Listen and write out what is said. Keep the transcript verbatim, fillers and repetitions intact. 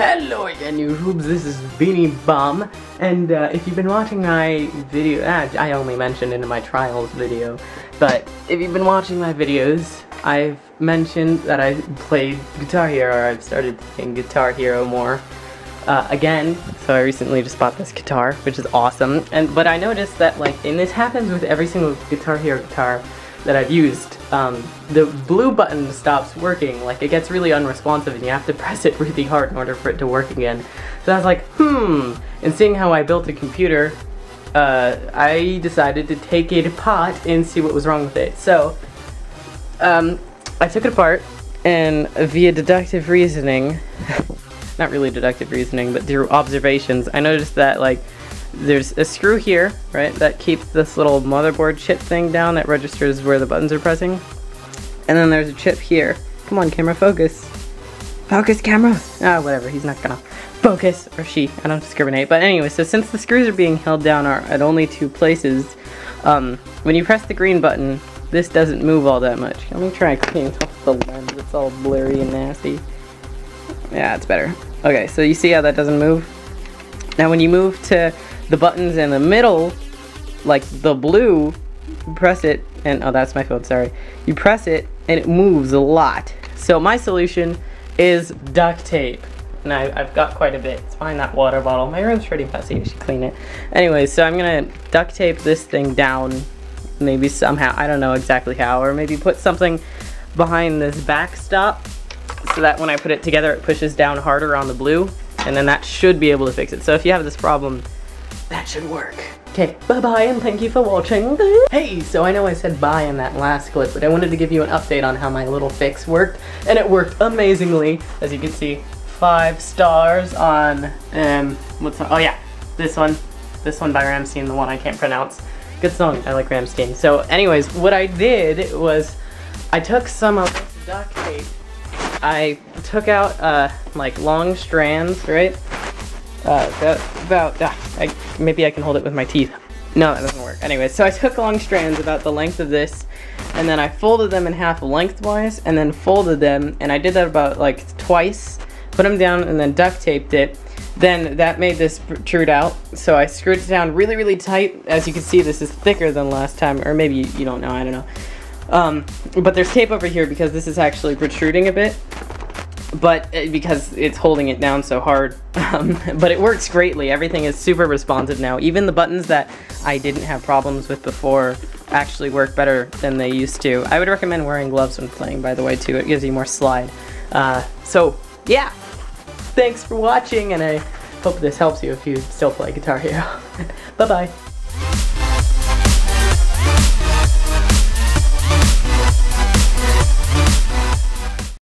Hello again YouTubes, this is BeenieBomb, and uh, if you've been watching my video, ah, I only mentioned in my trials video, but if you've been watching my videos, I've mentioned that I played Guitar Hero, or I've started playing Guitar Hero more uh, again, so I recently just bought this guitar, which is awesome, and but I noticed that, like, and this happens with every single Guitar Hero guitar that I've used, um, the blue button stops working, like it gets really unresponsive and you have to press it really hard in order for it to work again. So I was like, hmm, and seeing how I built a computer, uh, I decided to take it apart and see what was wrong with it. So, um, I took it apart, and via deductive reasoning, not really deductive reasoning, but through observations, I noticed that, like, there's a screw here, right, that keeps this little motherboard chip thing down that registers where the buttons are pressing. And then there's a chip here. Come on, camera, focus. Focus, camera! Ah, whatever, he's not gonna focus, or she, I don't discriminate. But anyway, so since the screws are being held down are at only two places, um, when you press the green button, this doesn't move all that much. Let me try and clean off the lens, it's all blurry and nasty. Yeah, it's better. Okay, so you see how that doesn't move? Now when you move to the buttons in the middle, like the blue, you press it, and oh, that's my phone, sorry. You press it, and it moves a lot. So my solution is duct tape. And I, I've got quite a bit. It's behind that water bottle. My room's pretty messy, I should clean it. Anyway, so I'm gonna duct tape this thing down, maybe somehow, I don't know exactly how, or maybe put something behind this backstop, so that when I put it together, it pushes down harder on the blue, and then that should be able to fix it. So if you have this problem, that should work. Okay, bye-bye and thank you for watching. Hey, so I know I said bye in that last clip, but I wanted to give you an update on how my little fix worked, and it worked amazingly. As you can see, five stars on, um, what's on? Oh yeah, this one. This one by Rammstein, the one I can't pronounce. Good song, I like Rammstein. So anyways, what I did was, I took some of this duct tape, I took out, uh, like long strands, right? Uh, that, about, ah, I, maybe I can hold it with my teeth. No, that doesn't work. Anyway, so I took long strands about the length of this, and then I folded them in half lengthwise, and then folded them, and I did that about, like, twice, put them down, and then duct taped it. Then that made this protrude out, so I screwed it down really, really tight. As you can see, this is thicker than last time, or maybe you, you don't know, I don't know. Um, but there's tape over here because this is actually protruding a bit. But because it's holding it down so hard, um, but it works greatly. Everything is super responsive now. Even the buttons that I didn't have problems with before actually work better than they used to. I would recommend wearing gloves when playing, by the way, too. It gives you more slide. Uh, so, yeah, thanks for watching, and I hope this helps you if you still play Guitar Hero. Bye-bye.